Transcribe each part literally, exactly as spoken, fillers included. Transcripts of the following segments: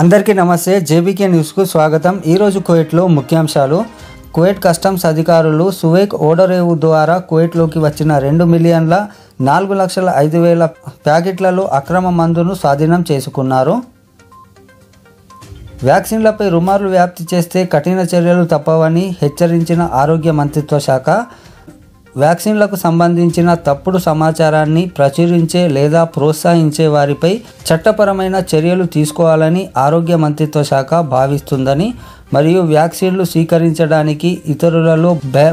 अंदर की नमस्ते जेबीके न्यूज़ को स्वागतम। कुवैत मुख्यांशालु कुवैत कस्टम्स अधिकारुलु सुवेक ओडरेवु द्वारा कुवैत की वच्चिन रेंडु मिलियनला नालुगु लक्षला ऐदु वेला प्याकेट्ललो अक्रम मंदुनु स्वाधीनं चेसुकुन्नारु। व्याक्सीन्लपै रुमार्लु व्याप्ति चेस्ते कठिन चर्यलु तप्पवनि हेच्चरिंचिन आरोग्य मंत्रित्व शाख వ్యాక్సిన్లకు సంబంధించిన తప్పుడు సమాచారాన్ని ప్రచురించే లేదా ప్రోత్సహించే వారిపై చట్టపరమైన చర్యలు తీసుకోవాలని ఆరోగ్య మంత్రిత్వ శాఖ భావిస్తుందని మరియు వ్యాక్సిన్లు స్వీకరించడానికి ఇతరులలో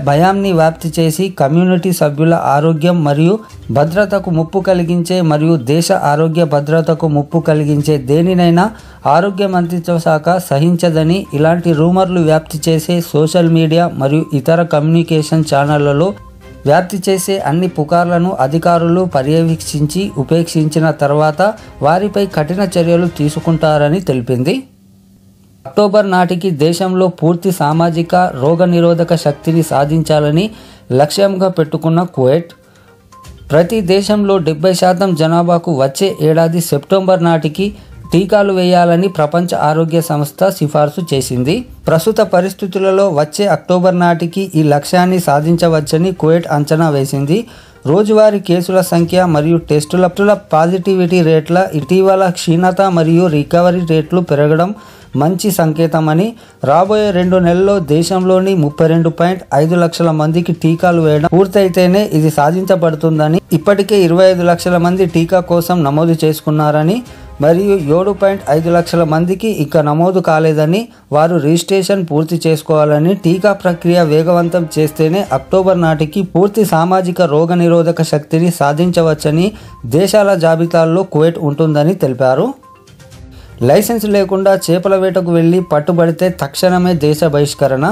భయాన్ని వ్యాప్తి చేసి కమ్యూనిటీ సభ్యుల ఆరోగ్యం మరియు భద్రతకు ముప్పు కలిగించే మరియు దేశ ఆరోగ్య భద్రతకు ముప్పు కలిగించే దేనినైనా ఆరోగ్య మంత్రిత్వ శాఖ సహించదని ఇలాంటి రూమర్లు వ్యాప్తి చేసే సోషల్ మీడియా మరియు ఇతర కమ్యూనికేషన్ ఛానళ్లలో వ్యాప్తి చేసే అన్ని పుకార్లను అధికారులు పర్యవేక్షించి ఉపేక్షించిన తర్వాత వారిపై కఠిన చర్యలు తీసుకుంటారని తెలిపింది। అక్టోబర్ నాటికి దేశంలో పూర్తి సామాజిక రోగనిరోధక శక్తిని సాధించాలని లక్ష్యంగా పెట్టుకున్న కువైట్ ప్రతి దేశంలో డెబ్బై శాతం జనాభాకు వచ్చే ఏడాది సెప్టెంబర్ నాటికి టీకాలు వేయాలని ప్రపంచ ఆరోగ్య సంస్థ సిఫార్సు చేసింది। ప్రస్తుత పరిస్థితులలో వచ్చే అక్టోబర్ నాటికి ఈ లక్ష్యాన్ని సాధించవచ్చని కువైట్ అంచనా వేసింది। రోజువారీ కేసుల సంఖ్య మరియు టెస్టుల పాజిటివిటీ రేట్ల ఇటీవల క్షీణత మరియు రికవరీ రేట్లు పెరగడం మంచి సంకేతమని రాబోయే రెండు నెలల్లో దేశంలోని ముప్పై రెండు పాయింట్ ఐదు లక్షల మందికి టీకాలు వేయడం పూర్తయితేనే ఇది సాధించబడుతుందని ఇప్పటికే ఇరవై ఐదు లక్షల మంది టీకా కోసం నమోదు చేసుకున్నారని మరియు ఏడు పాయింట్ ఐదు లక్షల మందికి ఇంకా నమోదు కాలేదని వారు రిజిస్ట్రేషన్ పూర్తి చేసుకోవాలని టీకా ప్రక్రియ వేగవంతం చేస్తేనే అక్టోబర్ నాటికి పూర్తి సామాజిక రోగనిరోధక శక్తిని సాధించవచ్చని దేశాల జాబితాల్లో కువైట్ ఉంటుందని తెలిపారు। లైసెన్స్ లేకుండా చేపల వేటకు వెళ్ళి పట్టుబడితే తక్షణమే దేశ బహిష్కరణ।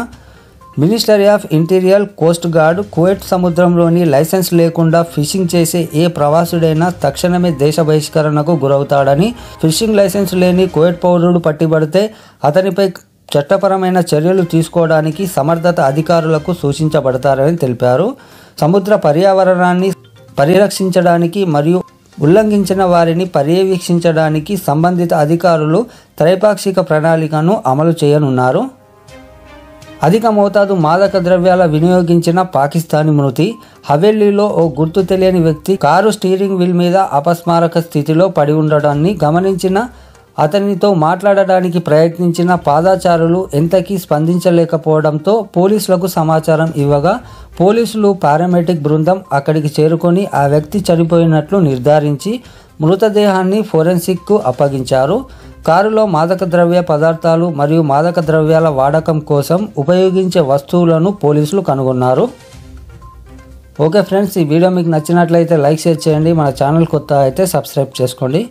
Ministry of interior coast guard Kuwait సముద్రంలోని లైసెన్స్ లేకుండా ఫిషింగ్ చేసే ఏ ప్రవాసుడైనా తక్షణమే దేశ బహిష్కరణకు గురవుతాడని ఫిషింగ్ లైసెన్స్ లేని కువైట్ పౌరుడు పట్టుబడితే అతనిపై చట్టపరమైన చర్యలు తీసుకోవడానికి సమర్థత అధికారులకు సూచించబడతారని తెలిపారు। సముద్ర పర్యావరణాన్ని పరిరక్షించడానికి మరియు ఉల్లంఘించిన వారిని పర్యవేక్షించడానికి సంబంధిత అధికారులు త్రైపాక్షిక ప్రణాళికను అమలు చేయనున్నారు। అధిక మోతాదు మాదక ద్రవ్యాల వినియోగించిన పాకిస్తానీ మృతి హవేలీలో ఓ గుర్తు తెలియని వ్యక్తి కారు స్టీరింగ్ వీల్ మీద అపస్మారక స్థితిలో పడి ఉండడాన్ని గమనించిన అతనితో మాట్లాడడానికి ప్రయత్నించిన పాదాచారులు ఎంతకీ స్పందించలేకపోవడంతో పోలీసులకు సమాచారం ఇవ్వగా పోలీసులు పారామెడిక్ బృందం అక్కడికి చేరుకొని ఆ వ్యక్తి చనిపోయినట్లు నిర్ధారించి మృతదేహాన్ని ఫోరెన్సిక్కు అప్పగించారు। కారులో మాదక ద్రవ్య పదార్థాలు మరియు మాదక ద్రవ్యాల వాడకం కోసం ఉపయోగించే వస్తువులను పోలీసులు కనుగొన్నారు। ఓకే ఫ్రెండ్స్, ఈ వీడియో మీకు నచ్చినట్లయితే లైక్ షేర్ చేయండి, మన ఛానల్ కొత్త అయితే సబ్స్క్రైబ్ చేసుకోండి।